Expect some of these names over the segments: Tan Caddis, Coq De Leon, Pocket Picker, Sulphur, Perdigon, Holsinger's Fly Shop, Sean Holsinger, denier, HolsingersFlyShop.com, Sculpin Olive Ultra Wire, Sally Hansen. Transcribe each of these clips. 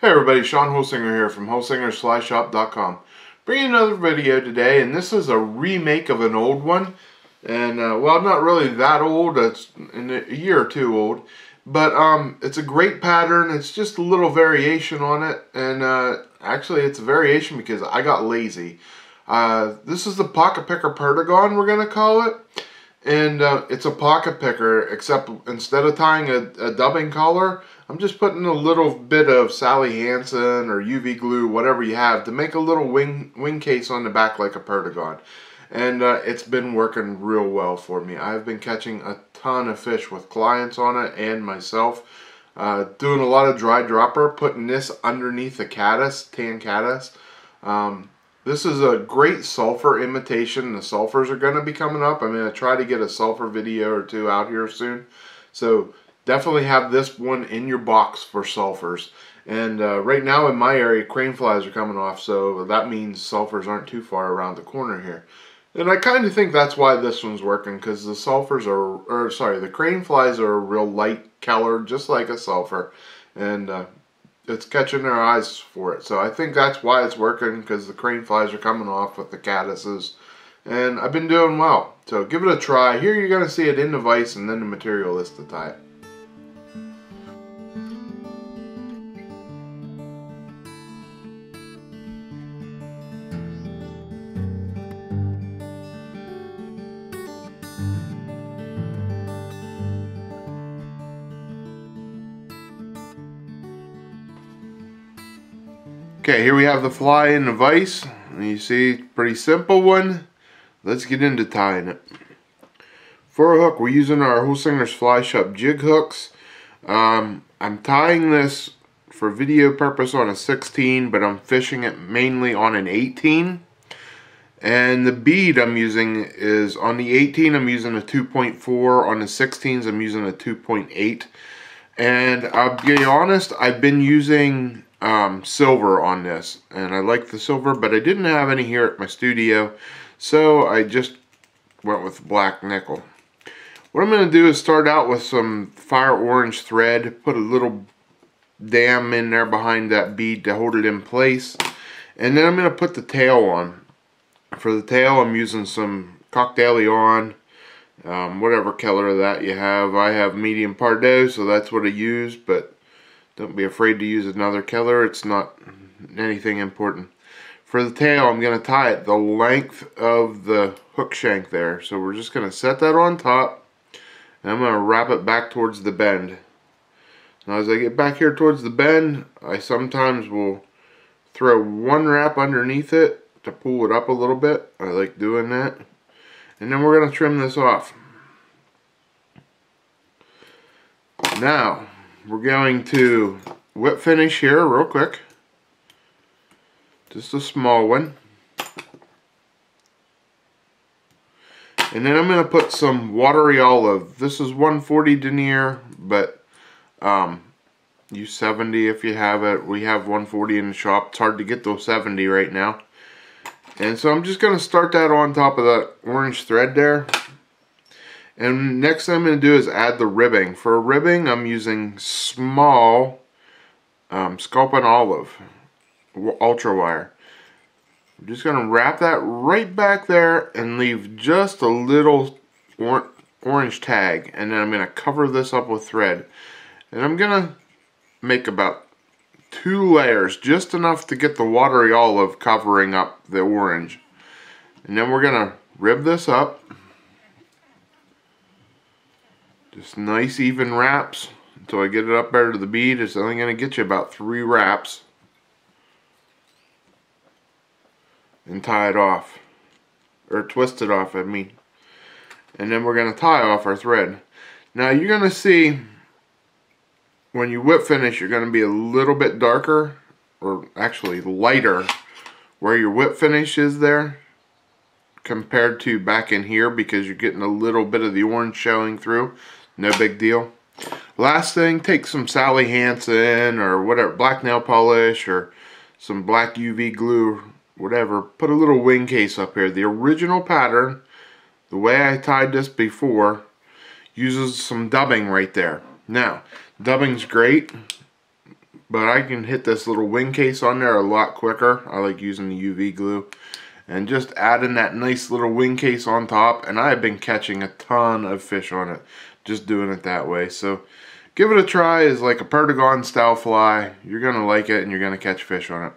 Hey everybody, Sean Holsinger here from HolsingersFlyShop.com. Bringing another video today, and this is a remake of an old one. And, well, not really that old, it's a year or two old. But it's a great pattern, it's just a little variation on it. And actually it's a variation because I got lazy. This is the Pocket Picker Perdigon, we're going to call it. And it's a pocket picker, except instead of tying a dubbing collar, I'm just putting a little bit of Sally Hansen or UV glue, whatever you have, to make a little wing case on the back like a Perdigon. And it's been working real well for me. I've been catching a ton of fish with clients on it and myself. Doing a lot of dry dropper, putting this underneath the caddis, tan caddis. This is a great sulfur imitation. The sulfurs are going to be coming up. I'm going to try to get a sulfur video or two out here soon. So definitely have this one in your box for sulfurs. And right now in my area, crane flies are coming off. So that means sulfurs aren't too far around the corner here. And I kind of think that's why this one's working, because the sulfurs are, or sorry, the crane flies are a real light color, just like a sulfur. And it's catching their eyes for it. So I think that's why it's working, because the crane flies are coming off with the caddises. And I've been doing well. So give it a try. Here you're going to see it in the vise and then the material list to tie it. Okay, here we have the fly in the vise, and you see, pretty simple one. Let's get into tying it. For a hook, we're using our Holsinger's Fly Shop jig hooks. I'm tying this for video purpose on a 16, but I'm fishing it mainly on an 18. And the bead I'm using is, on the 18 I'm using a 2.4, on the 16s I'm using a 2.8. And I'll be honest, I've been using silver on this, and I like the silver, but I didn't have any here at my studio, so I just went with black nickel. What I'm going to do is start out with some fire orange thread, put a little dam in there behind that bead to hold it in place, and then I'm going to put the tail on. For the tail I'm using some Coq De Leon, whatever color that you have. I have medium Pardo, so that's what I use, but don't be afraid to use another color. It's not anything important. For the tail, I'm going to tie it the length of the hook shank there. So we're just going to set that on top, and I'm going to wrap it back towards the bend. Now as I get back here towards the bend, I sometimes will throw one wrap underneath it to pull it up a little bit. I like doing that. And then we're going to trim this off. Now we're going to whip finish here real quick, just a small one, and then I'm going to put some watery olive. This is 140 denier, but use 70 if you have it. We have 140 in the shop. It's hard to get those 70 right now. And so I'm just going to start that on top of that orange thread there. And next thing I'm going to do is add the ribbing. For ribbing, I'm using small Sculpin Olive Ultra Wire. I'm just going to wrap that right back there and leave just a little orange tag. And then I'm going to cover this up with thread. And I'm going to make about two layers, just enough to get the watery olive covering up the orange. And then we're going to rib this up. Just nice even wraps until I get it up there to the bead. It's only going to get you about three wraps, and tie it off, or twist it off, I mean. And then we're going to tie off our thread. Now you're going to see when you whip finish, you're going to be a little bit darker, or actually lighter where your whip finish is there compared to back in here, because you're getting a little bit of the orange showing through. No big deal. Last thing, take some Sally Hansen or whatever, black nail polish or some black UV glue, whatever. Put a little wing case up here. The original pattern, the way I tied this before, uses some dubbing right there. Now, dubbing's great. but I can hit this little wing case on there a lot quicker. I like using the UV glue and just adding that nice little wing case on top, and I've been catching a ton of fish on it just doing it that way. So give it a try as like a Perdigon style fly. You're gonna like it and you're gonna catch fish on it.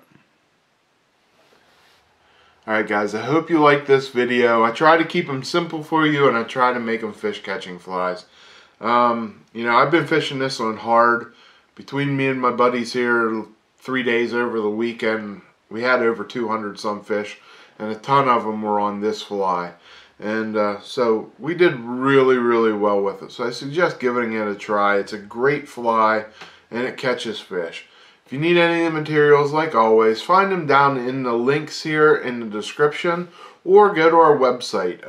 Alright guys, I hope you like this video. I try to keep them simple for you, and I try to make them fish catching flies. You know, I've been fishing this one hard. Between me and my buddies here, 3 days over the weekend, we had over 200 some fish, and a ton of them were on this fly. And so we did really, really well with it. So I suggest giving it a try. It's a great fly, and it catches fish. If you need any of the materials, like always, find them down in the links here in the description, or go to our website.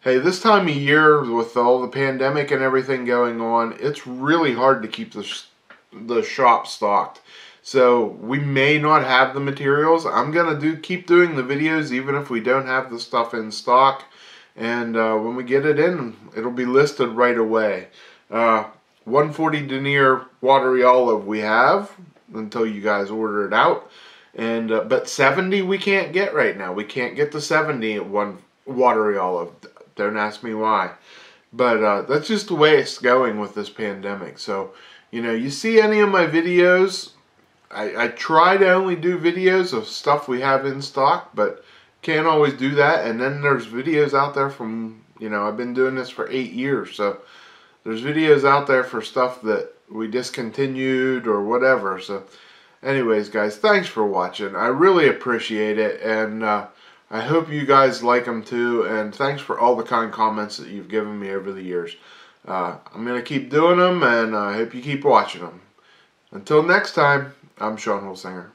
Hey, this time of year, with all the pandemic and everything going on, it's really hard to keep the shop stocked. So we may not have the materials. I'm gonna keep doing the videos even if we don't have the stuff in stock, and when we get it in, it'll be listed right away. 140 denier watery olive we have until you guys order it out, and but 70 we can't get right now. We can't get the 70 at one watery olive. Don't ask me why, but that's just the way it's going with this pandemic. So you know, you see any of my videos, I try to only do videos of stuff we have in stock, but can't always do that. And then there's videos out there from, you know, I've been doing this for 8 years, so there's videos out there for stuff that we discontinued or whatever. So anyways guys, thanks for watching. I really appreciate it, and I hope you guys like them too, and thanks for all the kind comments that you've given me over the years. I'm going to keep doing them, and I hope you keep watching them. Until next time, I'm Sean Holsinger.